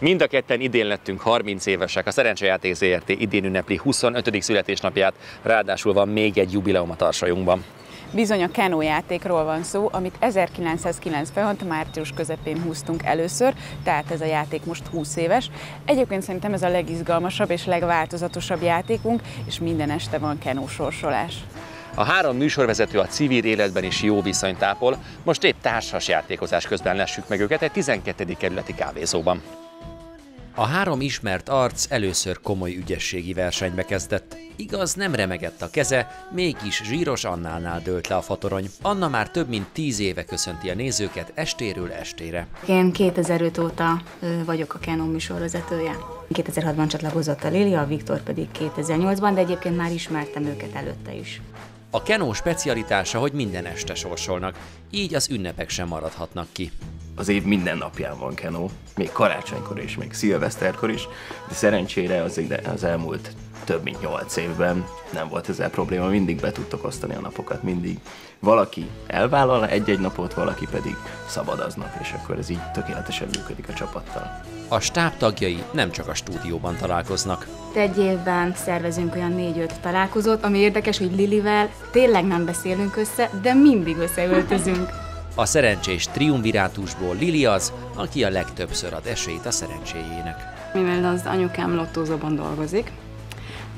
Mind a ketten idén lettünk 30 évesek, a Szerencsejáték Zrt. Idén ünnepli 25. születésnapját, ráadásul van még egy jubileum a tarsolyunkban. Bizony, a Kenó játékról van szó, amit 1996. március közepén húztunk először, tehát ez a játék most 20 éves. Egyébként szerintem ez a legizgalmasabb és legváltozatosabb játékunk, és minden este van Kenó sorsolás. A három műsorvezető a civil életben is jó viszonyt ápol, most épp társas játékozás közben lessük meg őket egy 12. kerületi kávézóban. A három ismert arc először komoly ügyességi versenybe kezdett. Igaz, nem remegett a keze, mégis zsíros Annánál dőlt le a fatorony. Anna már több mint 10 éve köszönti a nézőket estéről estére. Én 2005 óta vagyok a Kenó műsorvezetője. 2006-ban csatlakozott a Lili, a Viktor pedig 2008-ban, de egyébként már ismertem őket előtte is. A Kenó specialitása, hogy minden este sorsolnak, így az ünnepek sem maradhatnak ki. Az év minden napján van Kenó, még karácsonykor és még szilveszterkor is, de szerencsére az elmúlt több mint 8 évben nem volt ezzel probléma, mindig be tudtok osztani a napokat, mindig valaki elvállal egy-egy napot, valaki pedig szabad aznap, és akkor ez így tökéletesen működik a csapattal. A stáb tagjai nem csak a stúdióban találkoznak. Egy évben szervezünk olyan 4-5 találkozót, ami érdekes, hogy Lilivel tényleg nem beszélünk össze, de mindig összeöltözünk. A szerencsés triumvirátusból Lili az, aki a legtöbbször ad esélyt a szerencséjének. Mivel az anyukám lottózóban dolgozik,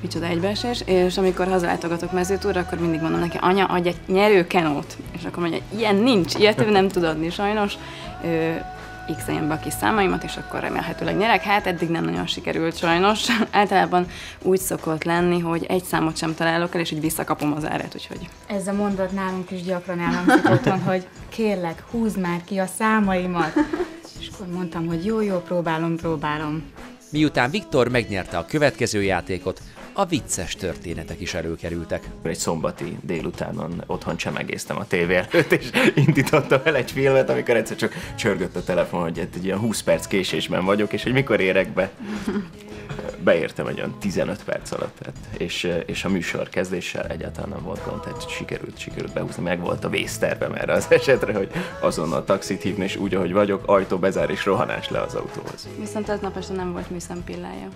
micsoda egybeesés, és amikor hazalátogatok Mezőtúrra, akkor mindig mondom neki, anya, adj egy nyerő Kenót. És akkor mondja, ilyen nincs, ilyet nem tud adni sajnos. X-eljen be a kis számaimat, és akkor remélhetőleg nyerek. Hát eddig nem nagyon sikerült sajnos. Általában úgy szokott lenni, hogy egy számot sem találok el, és így visszakapom az árát, úgyhogy... Ez a mondat nálunk is gyakran elhangzik otthon, hogy kérlek, húzd már ki a számaimat. És akkor mondtam, hogy jó, próbálom. Miután Viktor megnyerte a következő játékot, a vicces történetek is előkerültek. Egy szombati délutánon otthon csemegéztem a tévé előtt, és indítottam el egy filmet, amikor egyszer csak csörgött a telefon, hogy egy ilyen 20 perc késésben vagyok, és hogy mikor érek be. Beértem egy olyan 15 perc alatt, tehát, és a műsor kezdéssel egyáltalán nem volt gond, tehát sikerült behúzni. Meg volt a vésztervem erre az esetre, hogy azonnal taxit hívni, és úgy, ahogy vagyok, ajtó bezár és rohanás le az autóhoz. Viszont aznap este nem volt műszempillája.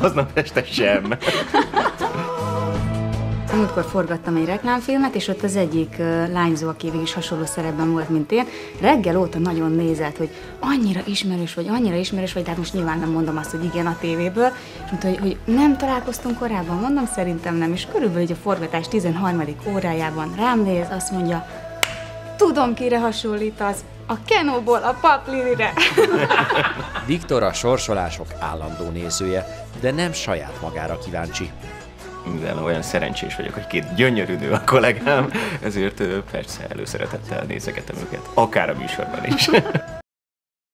Aznap este sem. Múltkor forgattam egy reklámfilmet, és ott az egyik lányzó, aki végig is hasonló szerepben volt, mint én, reggel óta nagyon nézett, hogy annyira ismerős vagy, de hát most nyilván nem mondom azt, hogy igen a tévéből, és mondta, hogy nem találkoztunk korábban, mondom, szerintem nem, és körülbelül a forgatás 13. órájában rám néz, azt mondja, tudom, kire hasonlítasz, a Kenóból a Papp Lilire. Viktor a sorsolások állandó nézője, de nem saját magára kíváncsi. Mivel olyan szerencsés vagyok, hogy két gyönyörű nő a kollégám, ezért persze előszeretettel nézegetem őket, akár a műsorban is.